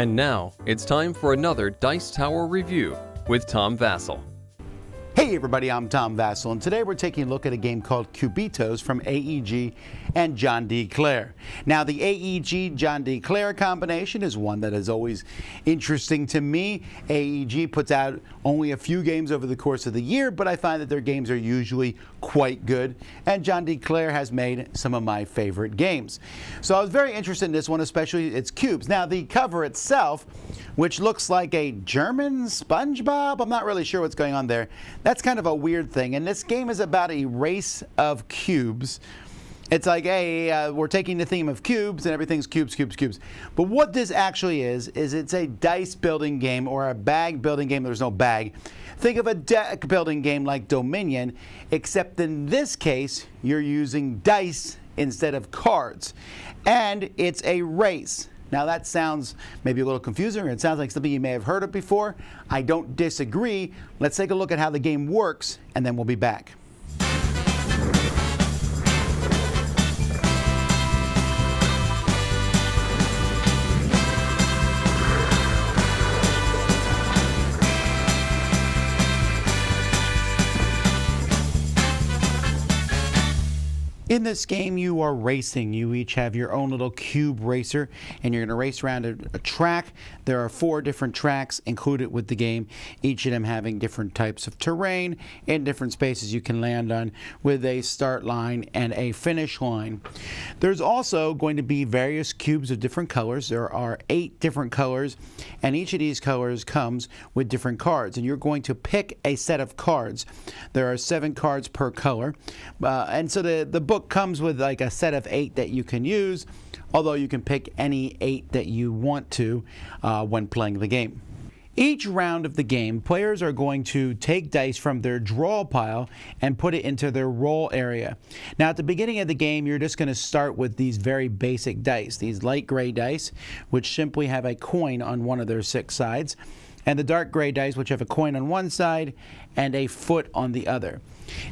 And now, it's time for another Dice Tower Review with Tom Vasel. Hey everybody, I'm Tom Vasel, and today we're taking a look at a game called Cubitos from AEG and John D. Clair. Now, the AEG-John D. Clair combination is one that is always interesting to me. AEG puts out only a few games over the course of the year, but I find that their games are usually quite good, and John D. Clair has made some of my favorite games. So I was very interested in this one, especially its cubes. Now, the cover itself, which looks like a German SpongeBob, I'm not really sure what's going on there. That's kind of a weird thing, and this game is about a race of cubes. It's like, hey, we're taking the theme of cubes, and everything's cubes, cubes, cubes. But what this actually is it's a dice-building game or a bag-building game. There's no bag. Think of a deck-building game like Dominion, except in this case, you're using dice instead of cards, and it's a race. Now that sounds maybe a little confusing, or it sounds like something you may have heard of before. I don't disagree. Let's take a look at how the game works, and then we'll be back. In this game, you are racing. You each have your own little cube racer, and you're going to race around a track. There are 4 different tracks included with the game, each of them having different types of terrain and different spaces you can land on with a start line and a finish line. There's also going to be various cubes of different colors. There are 8 different colors, and each of these colors comes with different cards, and you're going to pick a set of cards. There are 7 cards per color, and so the book comes with like a set of 8 that you can use, although you can pick any 8 that you want to when playing the game. Each round of the game, players are going to take dice from their draw pile and put it into their roll area. Now, at the beginning of the game, you're just going to start with these very basic dice, these light gray dice, which simply have a coin on one of their 6 sides, and the dark gray dice, which have a coin on one side and a foot on the other.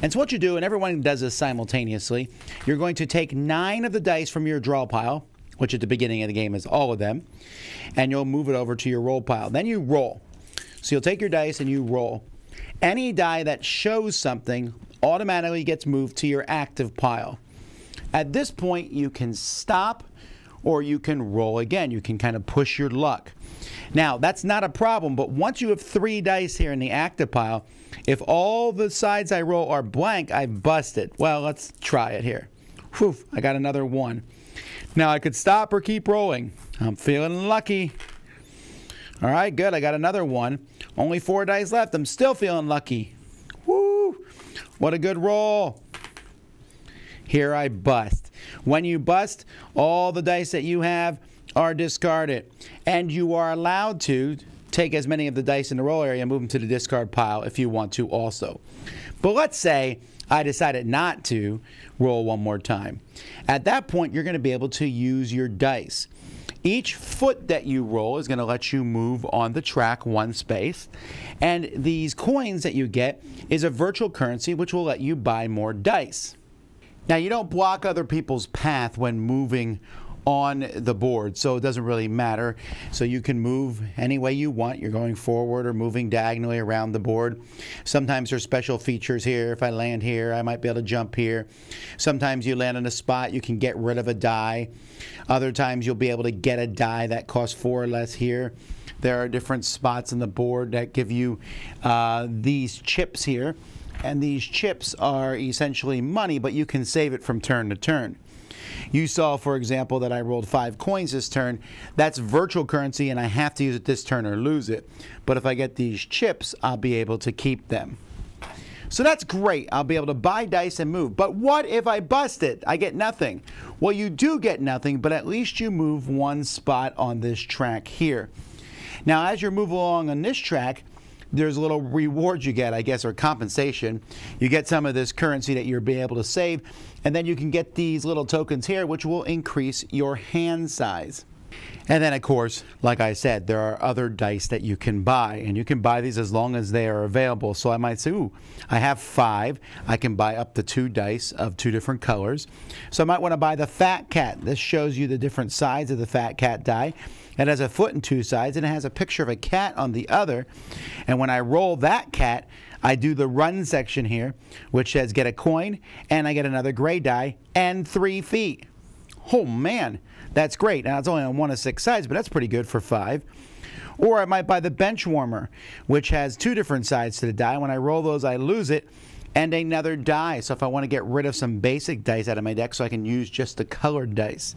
And so what you do, and everyone does this simultaneously, you're going to take 9 of the dice from your draw pile, which at the beginning of the game is all of them, and you'll move it over to your roll pile. Then you roll. So you'll take your dice and you roll. Any die that shows something automatically gets moved to your active pile. At this point, you can stop, or you can roll again. You can kind of push your luck. Now, that's not a problem, but once you have 3 dice here in the active pile, if all the sides I roll are blank, I've busted. Well, let's try it here. Whew, I got another 1. Now, I could stop or keep rolling. I'm feeling lucky. All right, good, I got another 1. Only 4 dice left. I'm still feeling lucky. Woo, what a good roll. Here I bust. When you bust, all the dice that you have are discarded, and you are allowed to take as many of the dice in the roll area and move them to the discard pile if you want to also. But let's say I decided not to roll one more time. At that point, you're going to be able to use your dice. Each foot that you roll is going to let you move on the track 1 space, and these coins that you get is a virtual currency which will let you buy more dice. Now, you don't block other people's path when moving on the board, so it doesn't really matter. So you can move any way you want. You're going forward or moving diagonally around the board. Sometimes there's special features here. If I land here, I might be able to jump here. Sometimes you land on a spot, you can get rid of a die. Other times you'll be able to get a die that costs 4 or less here. There are different spots on the board that give you these chips here. And these chips are essentially money, but you can save it from turn to turn. You saw, for example, that I rolled 5 coins this turn. That's virtual currency, and I have to use it this turn or lose it. But if I get these chips, I'll be able to keep them. So that's great. I'll be able to buy dice and move. But what if I bust it? I get nothing. Well, you do get nothing, but at least you move 1 spot on this track here. Now, as you move along on this track, there's a little reward you get, I guess, or compensation. You get some of this currency that you'll be able to save, and then you can get these little tokens here, which will increase your hand size. And then, of course, like I said, there are other dice that you can buy, and you can buy these as long as they are available. So I might say, ooh, I have 5. I can buy up to 2 dice of 2 different colors. So I might want to buy the Fat Cat. This shows you the different sides of the Fat Cat die. It has a foot and two sides, and it has a picture of a cat on the other. And when I roll that cat, I do the run section here, which says get a coin, and I get another gray die and 3 feet. Oh man, that's great. Now it's only on 1 of 6 sides, but that's pretty good for 5. Or I might buy the bench warmer, which has 2 different sides to the die. When I roll those, I lose it, and another die. So if I want to get rid of some basic dice out of my deck, so I can use just the colored dice.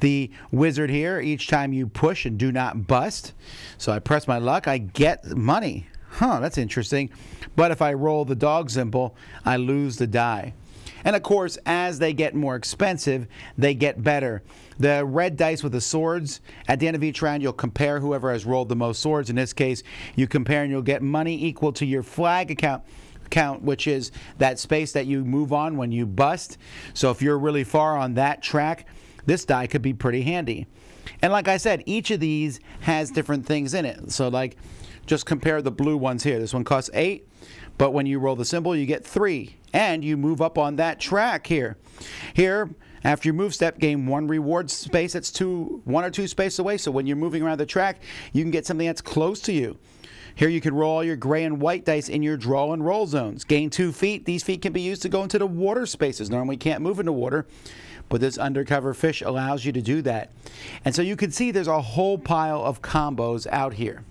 The wizard here, each time you push and do not bust. So I press my luck, I get money. Huh, that's interesting. But if I roll the dog symbol, I lose the die. And of course, as they get more expensive, they get better. The red dice with the swords, at the end of each round, you'll compare whoever has rolled the most swords. In this case, you compare and you'll get money equal to your flag count, which is that space that you move on when you bust. So if you're really far on that track, this die could be pretty handy. And like I said, each of these has different things in it. So like, just compare the blue ones here. This one costs 8, but when you roll the symbol, you get 3. And you move up on that track here. Here, after your move step, gain 1 reward space that's 1 or 2 space away. So when you're moving around the track, you can get something that's close to you. Here you can roll all your gray and white dice in your draw and roll zones. Gain 2 feet. These feet can be used to go into the water spaces. Normally can't move into water, but this undercover fish allows you to do that. And so you can see there's a whole pile of combos out here.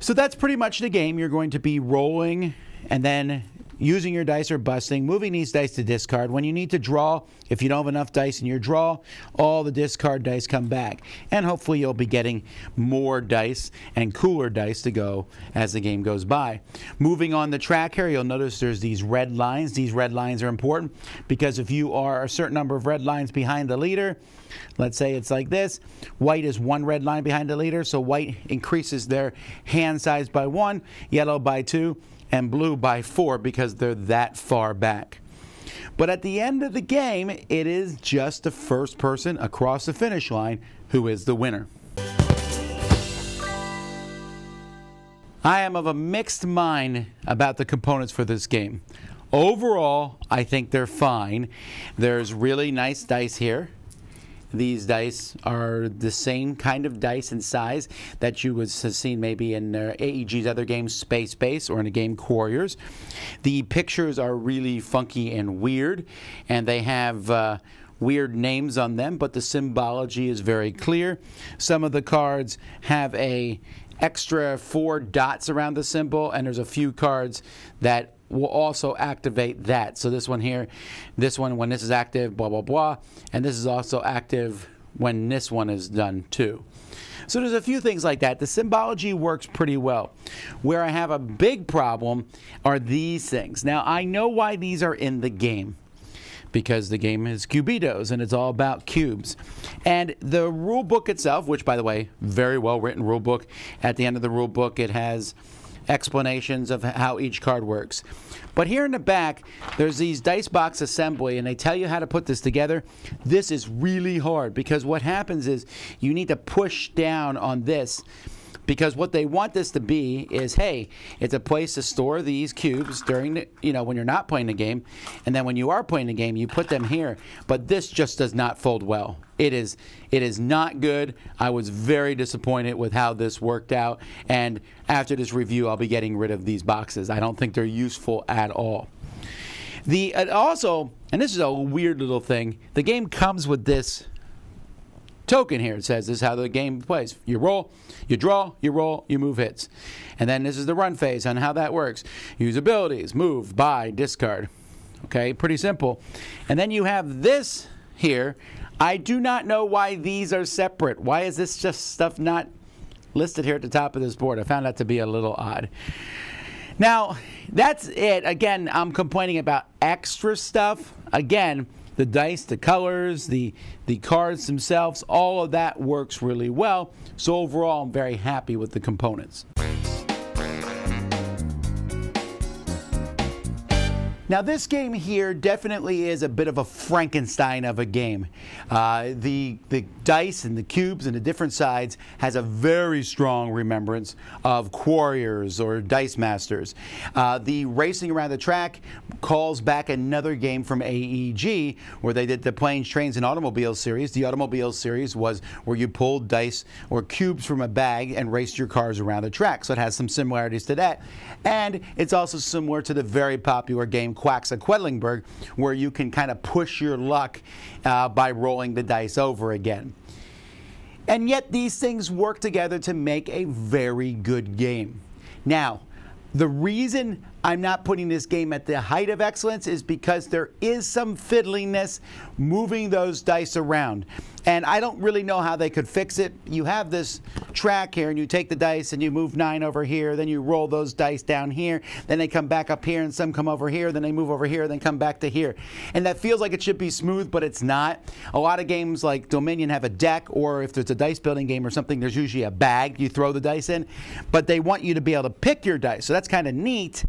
So that's pretty much the game. You're going to be rolling and then using your dice or busting, moving these dice to discard. When you need to draw, if you don't have enough dice in your draw, all the discard dice come back. And hopefully you'll be getting more dice and cooler dice to go as the game goes by. Moving on the track here, you'll notice there's these red lines. These red lines are important because if you are a certain number of red lines behind the leader, let's say it's like this, white is 1 red line behind the leader, so white increases their hand size by 1, yellow by 2, and blue by 4 because they're that far back. But at the end of the game, it is just the first person across the finish line who is the winner. I am of a mixed mind about the components for this game. Overall, I think they're fine. There's really nice dice here. These dice are the same kind of dice and size that you would have seen maybe in AEG's other game, Space Base, or in a game, Quarriors. The pictures are really funky and weird, and they have weird names on them, but the symbology is very clear. Some of the cards have a extra 4 dots around the symbol, and there's a few cards that will also activate that. So this one here, this one when this is active, blah, blah, blah. And this is also active when this one is done too. So there's a few things like that. The symbology works pretty well. Where I have a big problem are these things. Now I know why these are in the game, because the game is Cubitos and it's all about cubes. And the rule book itself, which by the way, very well written rule book. At the end of the rule book, it has explanations of how each card works. But here in the back, there's these dice box assembly, and they tell you how to put this together. This is really hard because what happens is you need to push down on this, because what they want this to be is, hey, it's a place to store these cubes during the, you know, when you're not playing the game, and then when you are playing the game, you put them here. But this just does not fold well. It is not good. I was very disappointed with how this worked out, and after this review, I'll be getting rid of these boxes. I don't think they're useful at all. Also, and this is a weird little thing, the game comes with this token here. It says this is how the game plays. You roll, you draw, you roll, you move hits. And then this is the run phase on how that works. Use abilities, move, buy, discard. Okay, pretty simple. And then you have this here. I do not know why these are separate. Why is this just stuff not listed here at the top of this board? I found that to be a little odd. Now, that's it. Again, I'm complaining about extra stuff. Again, the dice, the colors, the cards themselves, all of that works really well. So overall, I'm very happy with the components. Now this game here definitely is a bit of a Frankenstein of a game. The dice and the cubes and the different sides has a very strong remembrance of Quarriors or Dice Masters. The racing around the track calls back another game from AEG where they did the Planes, Trains, and Automobiles series. The Automobile series was where you pulled dice or cubes from a bag and raced your cars around the track, so it has some similarities to that. And it's also similar to the very popular game Quacks of Quedlingburg, where you can kind of push your luck by rolling the dice over again. And yet these things work together to make a very good game. Now, the reason I'm not putting this game at the height of excellence is because there is some fiddliness moving those dice around. And I don't really know how they could fix it. You have this track here and you take the dice and you move 9 over here, then you roll those dice down here, then they come back up here and some come over here, then they move over here, then come back to here. And that feels like it should be smooth, but it's not. A lot of games like Dominion have a deck, or if there's a dice building game or something, there's usually a bag you throw the dice in, but they want you to be able to pick your dice. So that's kind of neat.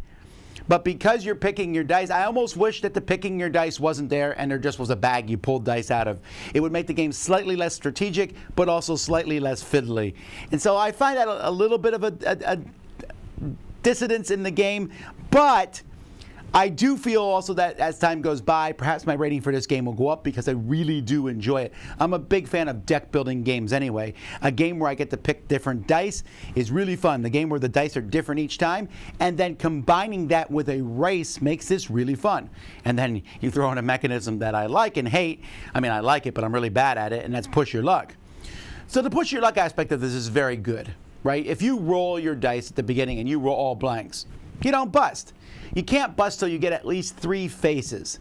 But because you're picking your dice, I almost wish that the picking your dice wasn't there and there just was a bag you pulled dice out of. It would make the game slightly less strategic, but also slightly less fiddly. And so I find that a little bit of a dissonance in the game, but I do feel also that as time goes by, perhaps my rating for this game will go up because I really do enjoy it. I'm a big fan of deck building games anyway. A game where I get to pick different dice is really fun. The game where the dice are different each time, and then combining that with a race makes this really fun. And then you throw in a mechanism that I like and hate. I mean, I like it, but I'm really bad at it, and that's push your luck. So the push your luck aspect of this is very good, right? If you roll your dice at the beginning and you roll all blanks, you don't bust. You can't bust till you get at least 3 faces.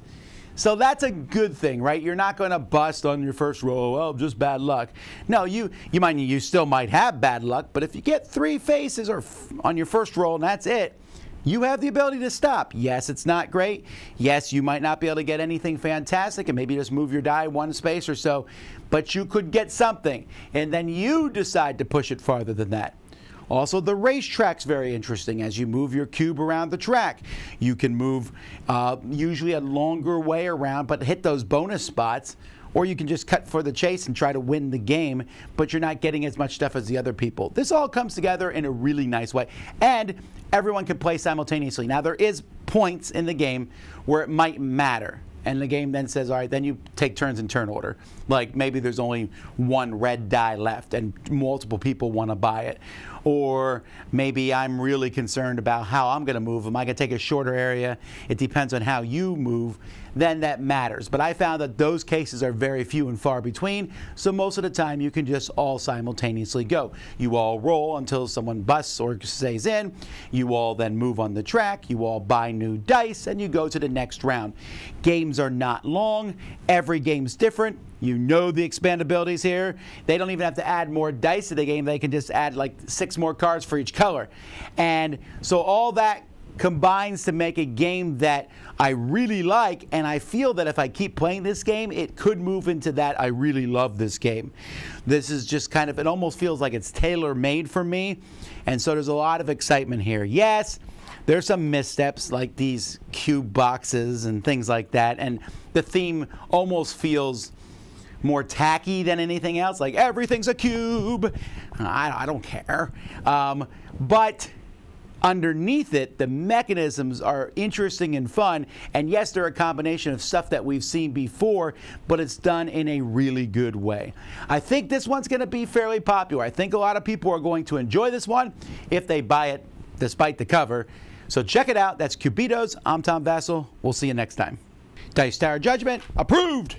So that's a good thing, right? You're not going to bust on your first roll, well, just bad luck. No, you still might have bad luck, but if you get 3 faces or on your first roll and that's it, you have the ability to stop. Yes, it's not great. Yes, you might not be able to get anything fantastic and maybe just move your die 1 space or so, but you could get something, and then you decide to push it farther than that. Also, the racetrack's very interesting. As you move your cube around the track, you can move usually a longer way around, but hit those bonus spots, or you can just cut for the chase and try to win the game, but you're not getting as much stuff as the other people. This all comes together in a really nice way, and everyone can play simultaneously. Now, there is points in the game where it might matter. And the game then says, all right, then you take turns in turn order. Like maybe there's only 1 red die left and multiple people want to buy it. Or maybe I'm really concerned about how I'm going to move. Am I going to take a shorter area? It depends on how you move. Then that matters. But I found that those cases are very few and far between. So most of the time you can just all simultaneously go. You all roll until someone busts or stays in. You all then move on the track. You all buy new dice and you go to the next round. Games are not long. Every game's different. You know the expandabilities here. They don't even have to add more dice to the game. They can just add like 6 more cards for each color. And so all that combines to make a game that I really like, and I feel that if I keep playing this game, it could move into that. I really love this game. This is just kind of, it almost feels like it's tailor-made for me, and so there's a lot of excitement here. Yes, there's some missteps like these cube boxes and things like that, and the theme almost feels more tacky than anything else, like everything's a cube. I don't care. But underneath it, the mechanisms are interesting and fun, and yes, they're a combination of stuff that we've seen before, but it's done in a really good way. I think this one's going to be fairly popular. I think a lot of people are going to enjoy this one if they buy it despite the cover. So check it out. That's Cubitos. I'm Tom Vasel. We'll see you next time. Dice Tower Judgment approved!